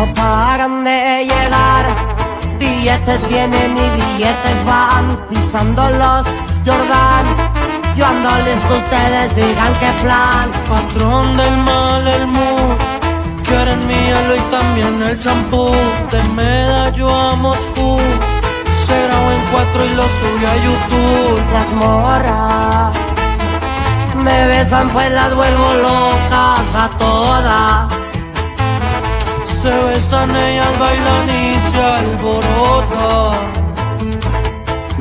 no paran de llegar. Billetes vienen y billetes van, pisando los Jordán. Yo ando listo, ustedes digan qué plan. Patrón del mal, el mood, quieren mi hielo y también el champú. De Medallo a Moscú, se grabó en 4 y lo subí a YouTube. Las morras me besan, pues las vuelvo locas a todas. Se besan, ellas bailan y se alborotan.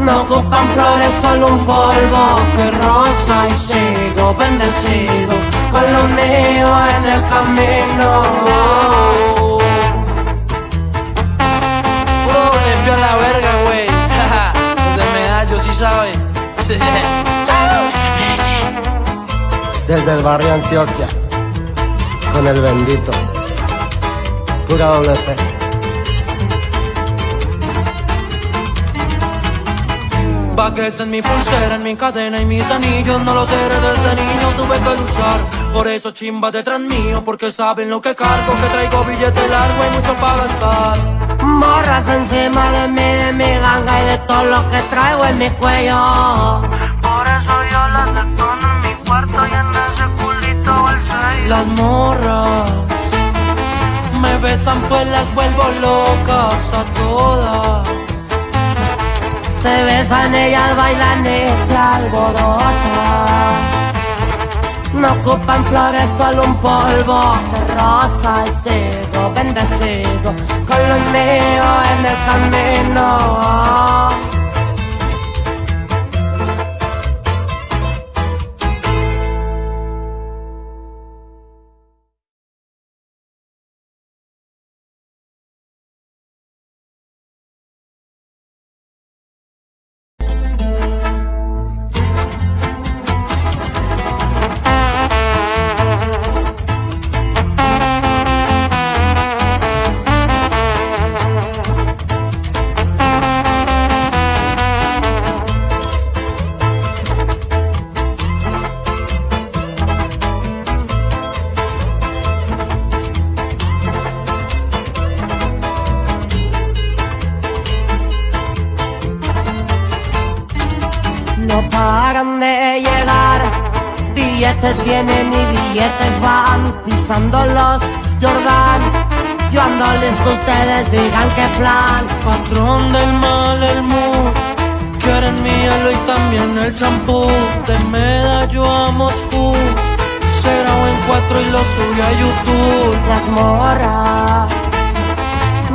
No ocupan flores, solo un polvo que rosa. Y sigo bendecido con lo mío en el camino. Puro limpio a la verga, güey. Desde Medallo, sí saben. Desde el barrio Antioquia, con el bendito. Pura Doble P. Baguettes en mi pulsera, en mi cadena y mis anillos. No los heredé desde niño, tuve que luchar. Por eso chimba detrás mío, porque saben lo que cargo. Que traigo billete largo y mucho para gastar. Morras encima de mi ganga y de todo lo que traigo en mi cuello. Por eso yo las detono en mi cuarto y en ese culito el 6. Las morras me besan, pues las vuelvo locas a todas. Se besan, ellas bailan y se alborotan. No ocupan flores, solo un polvo de rosa. Y sigo bendecido con lo mío en el camino. Paran de llegar, billetes vienen y billetes van, pisando los Jordán. Yo ando listo, ustedes digan qué plan. Patrón del mal, el mood, quieren mi hielo y también el champú. De Medallo a Moscú, se grabó en 4 y lo subí a YouTube. Las morras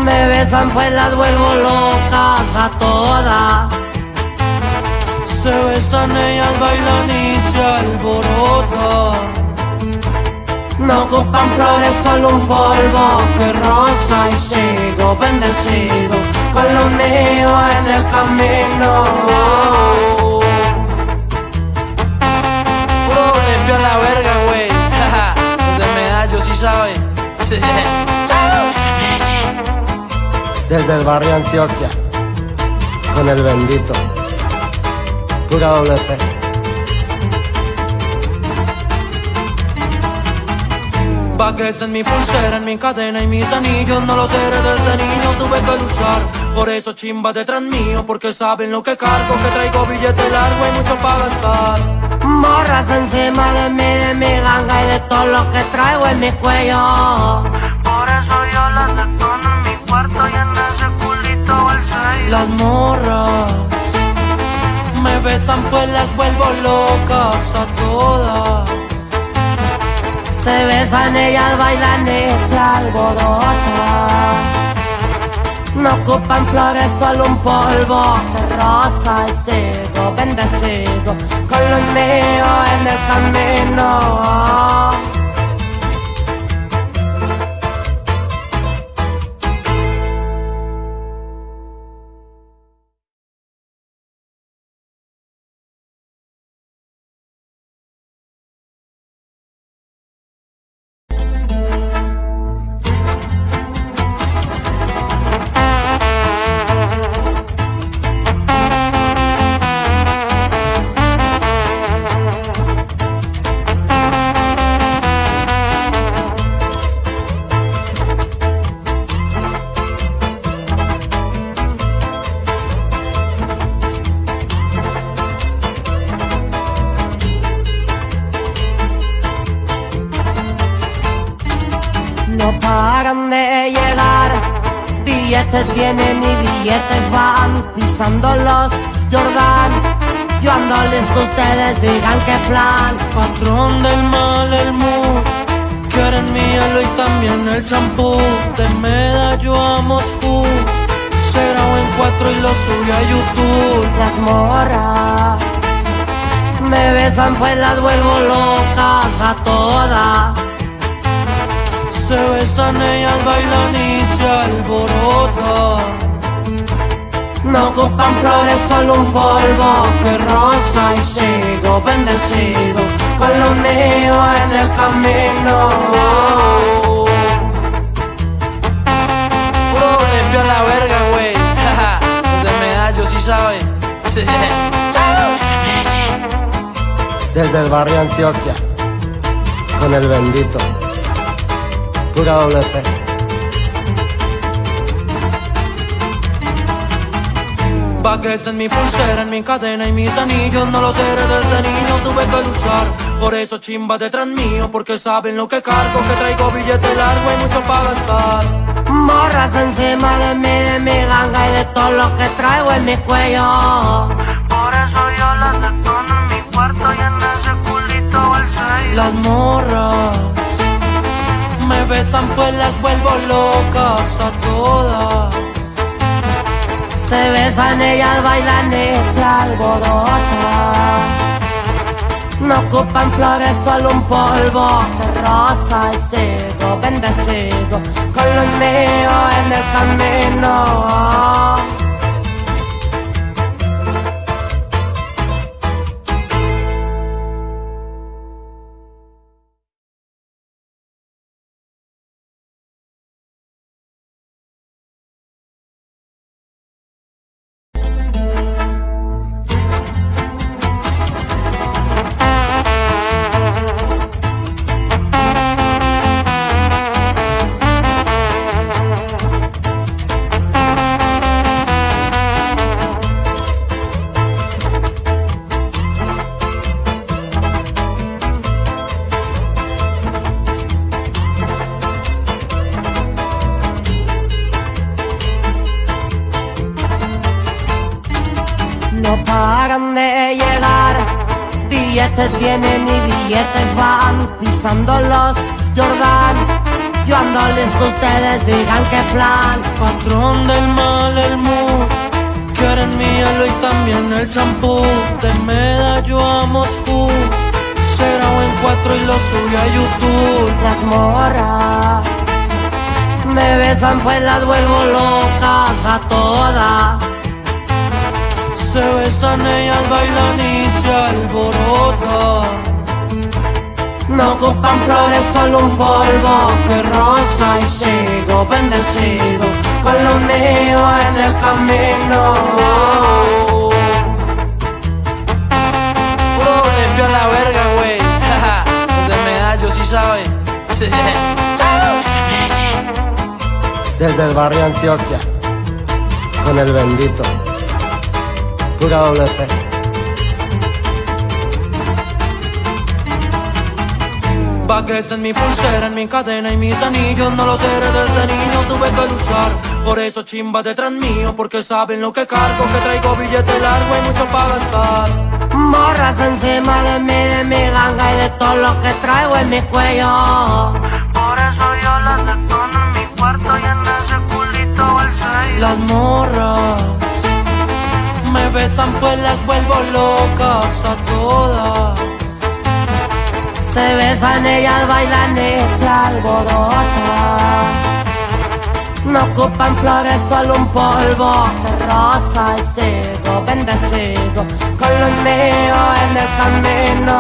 me besan, pues las vuelvo locas a todas. Se besan, ellas bailan y se alborotan. No ocupan flores, solo un polvo que rosa. Y sigo bendecido con lo mío en el camino. Puro limpio a la verga, güey. Desde Medallo, sí saben. Desde el barrio Antioquia, con el bendito. Pura Doble P. Baguettes en mi pulsera, en mi cadena y mis anillos. No los heredé desde niño, tuve que luchar. Por eso chimba detrás mío, porque saben lo que cargo. Que traigo billete largo y mucho para gastar. Morras encima de mi ganga y de todo lo que traigo en mi cuello. Por eso yo las detono en mi cuarto y en ese culito el 6. Las morras me besan, pues las vuelvo locas a todas. Se besan, ellas bailan y se alborotan. No ocupan flores, solo un polvo de rosa. Y sigo bendecido con lo mío en el camino. paran de llegar. Billetes vienen y billetes van, pisando los Jordán. Yo ando listo, ustedes digan qué plan. Patrón del mal, el mu, quieren mi hielo y también el champú. De Medallo a Moscú, se grabó en 4 y lo subí a YouTube. Las morras me besan, pues las vuelvo locas a todas. Se besan, ellas bailan y se alborotan. No ocupan flores, solo un polvo que rosa. Y sigo bendecido con lo mío en el camino. Puro golpeo a la verga, güey. Los de Medallo sí saben. Desde el barrio Antioquia, con El Bendito, pura Doble P. Baguettes en mi pulsera, en mi cadena y mis anillos, no los heredé desde niño, tuve que luchar. Por eso chimba detrás mío, porque saben lo que cargo, que traigo billete largo y mucho para gastar. Morras encima de mi ganga y de todo lo que traigo en mi cuello. Por eso yo las detono en mi cuarto y en ese culito al sello. Las morras me besan, pues las vuelvo locas a todas. Se besan, ellas bailan y se alborotan. No ocupan flores, solo un polvo de rosa. Y sigo bendecido con lo mío en el camino. Paran de llegar, billetes vienen y billetes van, pisando los Jordán. Yo ando listo, ustedes digan qué plan. Patrón del mal, el mu, quieren mi hielo y también el champú. De Medallo a Moscú, se grabó en 4 y lo subí a YouTube. Las morras me besan, pues las vuelvo locas a todas. Se besan, ellas bailan y se alborotan. No ocupan flores, solo un polvo que rosa. Y sigo bendecido con lo mío en el camino. Puro golpeo a la verga, güey. Los de Medallo sí saben. Desde el barrio Antioquia, con El Bendito, pura Doble P. Baguettes en mi pulsera, en mi cadena y mis anillos, no los heredé desde niño, tuve que luchar. Por eso chimba detrás mío, porque saben lo que cargo, que traigo billete largo y mucho para gastar. Morras encima de mi ganga y de todo lo que traigo en mi cuello. Por eso yo las detono en mi cuarto y en ese culito al sello. Las morras me besan, pues las vuelvo locas a todas. Se besan, ellas bailan y se alborotan. No ocupan flores, solo un polvo de rosa. Y sigo bendecido con lo mío en el camino.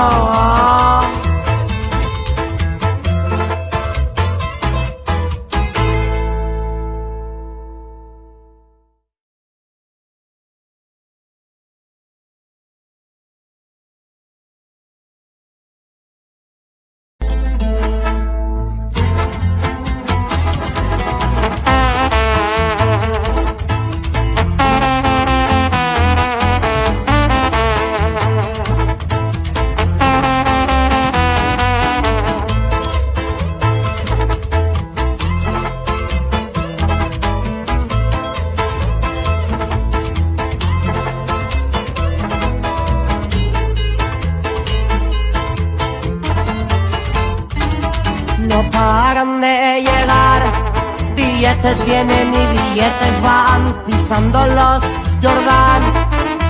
billetes vienen y billetes van, pisando los Jordan.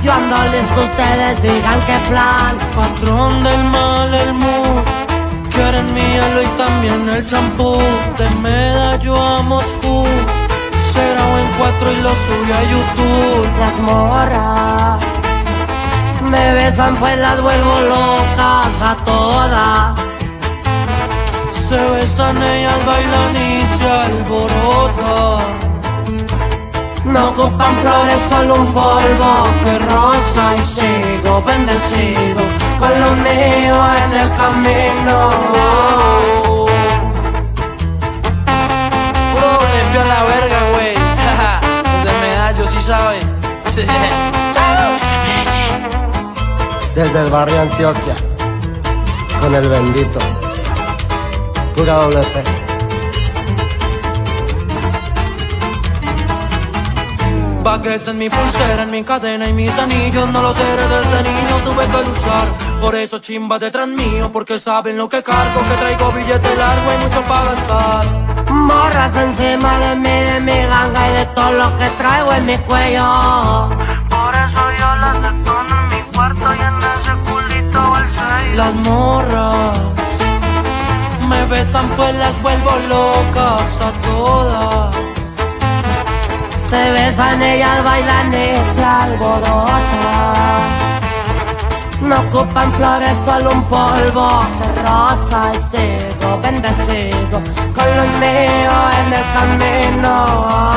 Yo ando listo, ustedes digan qué plan. Patrón del mal, el mu, quieren mi hielo y también el champú. De Medallo a Moscú, se grabó en 4 y lo subí a YouTube. Las morras me besan pues las vuelvo locas a todas. Se besan, ellas bailan y se alborotan. No ocupan flores, solo un polvo que rosa. Y sigo bendecido con lo mío en el camino. Puro golpeo a la verga, güey. Los de Medallo sí saben. Desde el barrio Antioquia, con El Bendito. Pura Doble P. Bagels en mi pulsera, en mi cadena y mis anillos. No los heredé desde niño, tuve que luchar. Por eso chimba detrás mío, porque saben lo que cargo, que traigo billete largo y mucho para gastar. Morras encima de mi ganga y de todo lo que traigo en mi cuello. Por eso yo las detono en mi cuarto y en ese culito bolsillo. Las morras me besan pues las vuelvo locas a todas. Se besan, ellas bailan y se alborotan. No ocupan flores, solo un polvo de rosa. Y sigo bendecido con lo mío en el camino.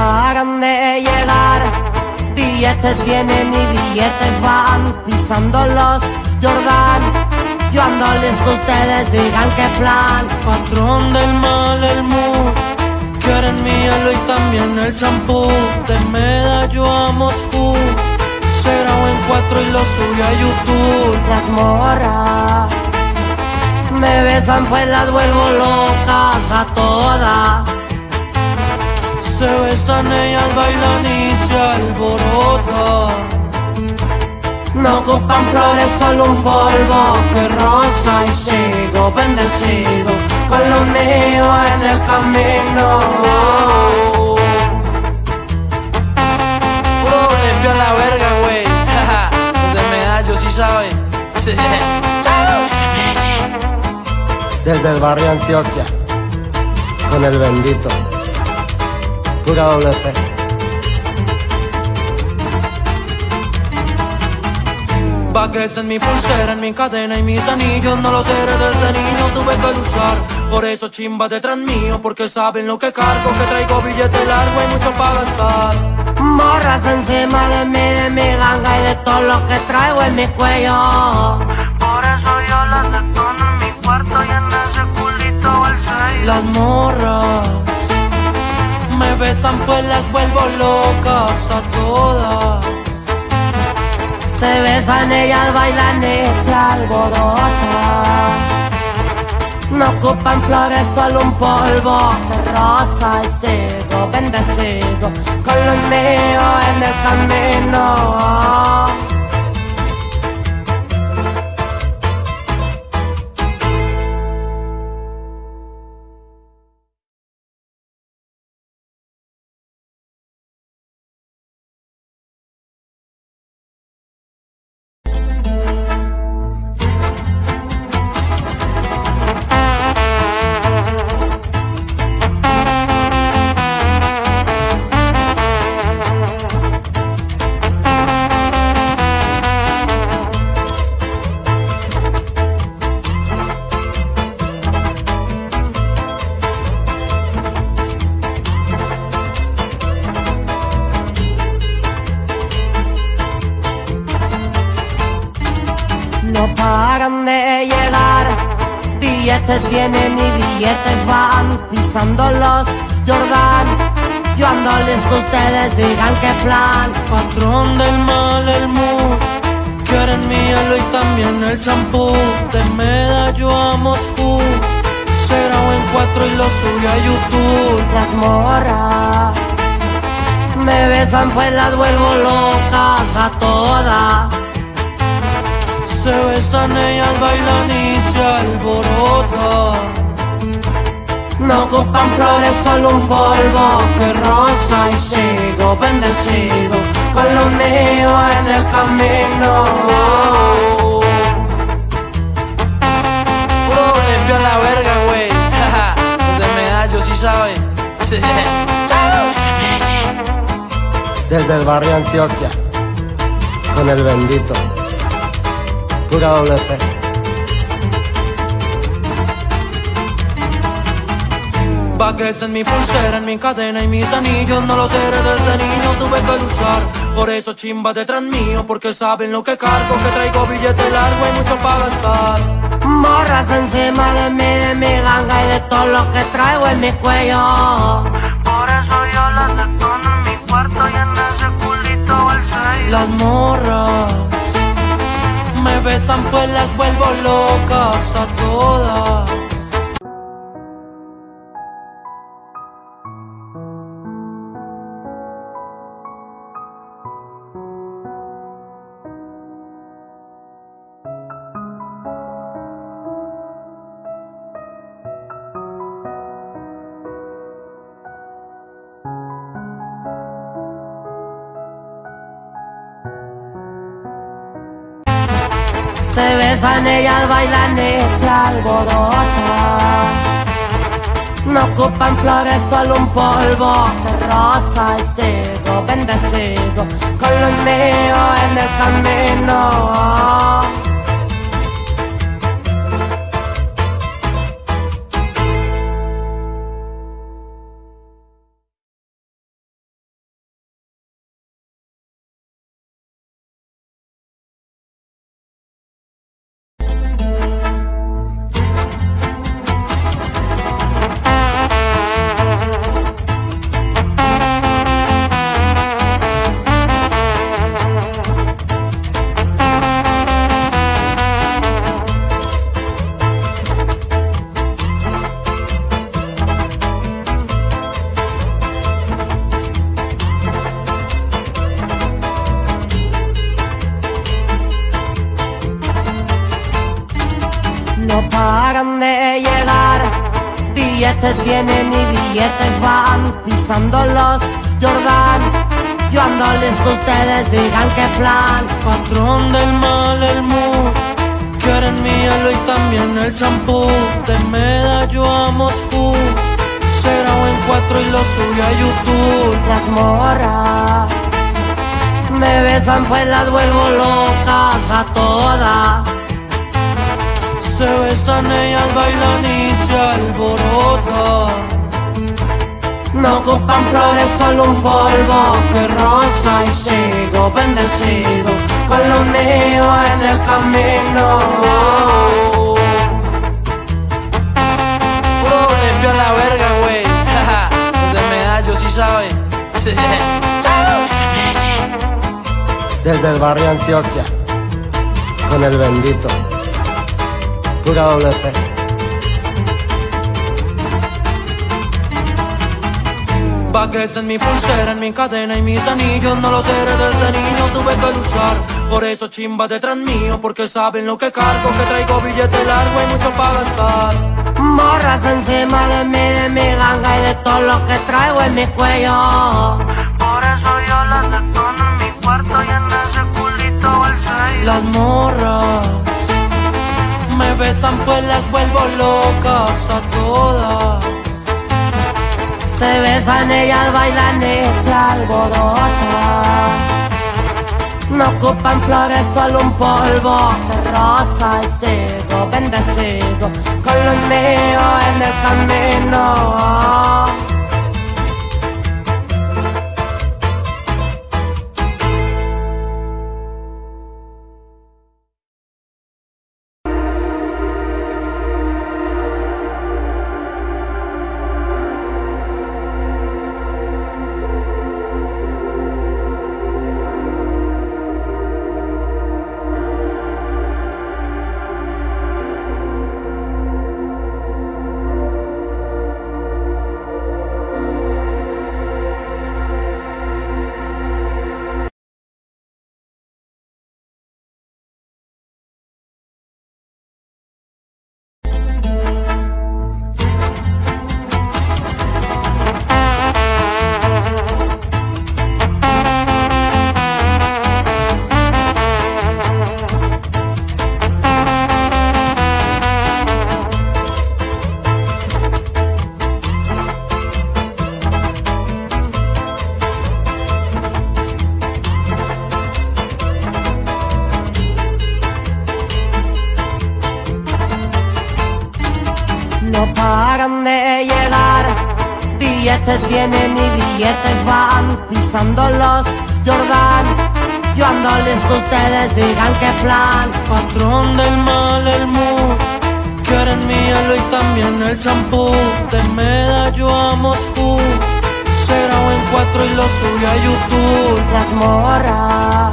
Paran de llegar, billetes vienen y billetes van, pisando los Jordan. Yo ando listo, ustedes digan qué plan. Patrón del mal, el mu, quieren mi hielo y también el champú. De Medallo a Moscú, se grabó en 4 y lo subí a YouTube. Las morras me besan pues las vuelvo locas a todas. Se besan, ellas bailan y se alborotan. No ocupan flores, solo un polvo que rosa. Y sigo bendecido con lo mío en el camino. Puro golpeo a la verga, güey. Los de Medallo sí saben. Desde el barrio Antioquia, con El Bendito. Pura Doble P. Bagels en mi pulsera, en mi cadena y mis anillos. No los heredé desde niño, tuve que luchar. Por eso chimba detrás mío, porque saben lo que cargo, que traigo billete largo y mucho para gastar. Morras encima de mi ganga y de todo lo que traigo en mi cuello. Por eso yo las detono en mi cuarto y en ese culito bolsillo. Las morras me besan pues las vuelvo locas a todas. Se besan, ellas bailan y se alborotan. No ocupan flores, solo un polvo de rosa. Y sigo bendecido con lo mío en el camino. billetes vienen y billetes van, pisándolos Jordan. Yo ando listo, ustedes digan qué plan. Patrón del mal, el mu, quieren mi hielo y también el champú. De Medallo a Moscú, se grabó en 4 y lo subí a YouTube. Las morras me besan pues las vuelvo locas a todas. Se besan, ellas bailan y se alborotan. No ocupan flores, solo un polvo que rosa. Y sigo bendecido con lo mío en el camino. Puro de a la verga, güey. Los de Medallo sí saben. Desde el barrio Antioquia, con El Bendito. Pura Doble P. Baguettes en mi pulsera, en mi cadena y mis anillos. No los heredé desde niño, tuve que luchar. Por eso chimba detrás mío, porque saben lo que cargo, que traigo billete largo y mucho para gastar. Morras encima de mi ganga y de todo lo que traigo en mi cuello. Por eso yo las detono en mi cuarto y en ese culito bolsillo. Las morras me besan pues las vuelvo locas a todas. Se besan, ellas bailan y se alborotan. No ocupan flores, solo un polvo de rosa. Y sigo bendecido con lo mío en el camino. No paran de llegar, billetes vienen y billetes van, pisándolos Jordan. Yo ando listo, ustedes digan qué plan. Patrón del mal, el mu, quieren mi hielo y también el champú. De Medallo a Moscú, se grabó en 4 y lo subí a YouTube. Las morras me besan pues las vuelvo locas a todas. Se besan, ellas bailan y se alborotan. No ocupan flores, solo un polvo que rosa. Y sigo bendecido con lo mío en el camino. Puro doble P a la verga, güey. Los de Medallo sí saben. Desde el barrio Antioquia, con El Bendito. Pura Doble P. Baguettes en mi pulsera, en mi cadena y mis anillos. No los heredé desde niño, tuve que luchar. Por eso chimba detrás mío, porque saben lo que cargo, que traigo billete largo y mucho para gastar. Morras encima de mi ganga y de todo lo que traigo en mi cuello. Por eso yo las detono en mi cuarto y en ese culito bolsillo. Las morras me besan pues las vuelvo locas a todas. Se besan, ellas bailan y se alborotan. No ocupan flores, solo un polvo de rosa. Y sigo bendecido con lo mío en el camino. no paran de llegar. Billetes vienen y billetes van, pisando los Jordan. Yo ando listo, ustedes digan qué plan. Patrón del mal, el mood, quieren mi hielo y también el champú. De Medallo a Moscú, se grabó en 4 y lo subí a YouTube. Las morras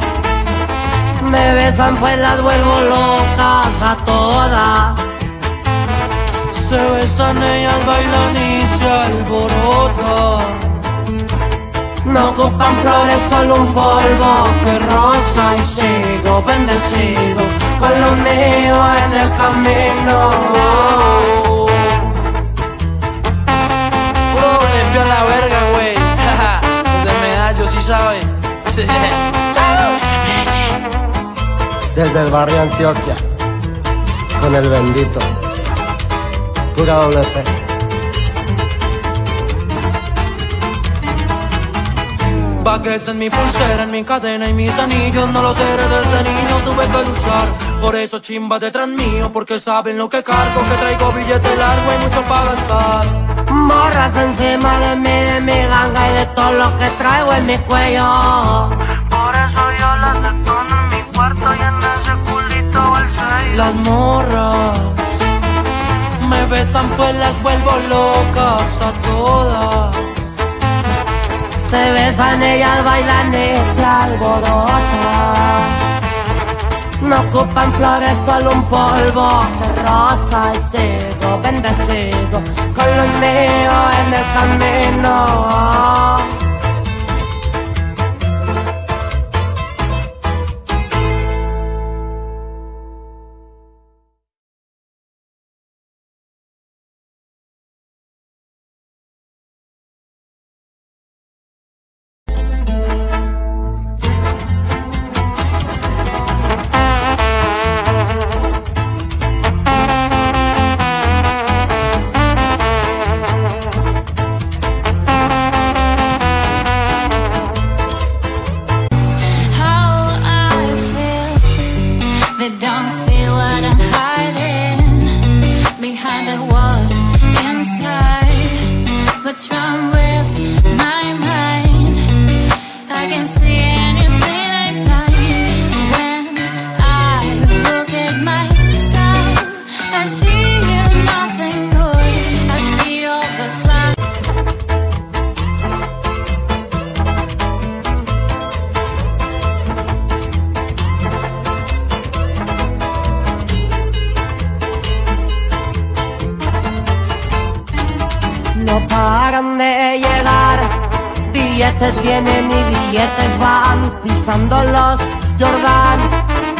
me besan, pues las vuelvo locas a todas. Se besan, ellas bailan y se alborotan. No ocupan flores, solo un polvo que rosa. Y sigo bendecido con lo mío en el camino. Puro desvío a la verga, güey. Los de Medallo sí saben. Desde el barrio Antioquia, con El Bendito, pura Doble P. Baguettes en mi pulsera, en mi cadena y mis anillos. No los heredé desde niño, tuve que luchar. Por eso chimba detrás mío, porque saben lo que cargo, que traigo billete largo y mucho para gastar. Morras encima de mi ganga y de todo lo que traigo en mi cuello. Por eso yo las detono en mi cuarto y en ese culito bolsillo. Las morras me besan, pues las vuelvo locas a todas. Se besan, ellas bailan y se alborotan. No ocupan flores, solo un polvo de rosa. Y sigo bendecido con lo mío en el camino. Paran de llegar, billetes vienen y billetes van, pisando los Jordan.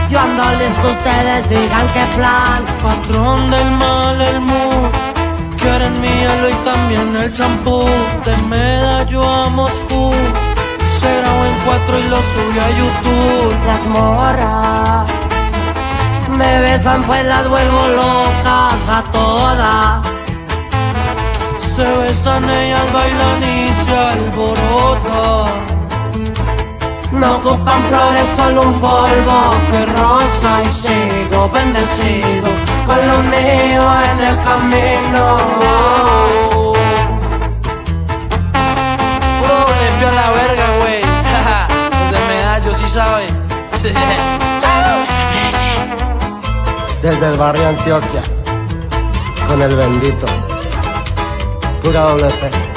Yo ando listo, ustedes digan qué plan. Patrón del mal, el mood, quieren mi hielo y también el champú. De Medallo a Moscú, se grabó en 4 y lo subí a YouTube. Las morras me besan, pues las vuelvo locas a todas. Se besan, ellas bailan y se alborotan. No ocupan flores, solo un polvo que rosa. Y sigo bendecido con lo mío en el camino. Puro desvío a la verga, güey. Los de Medallo sí saben. Desde el barrio Antioquia, con El Bendito, pura Doble P.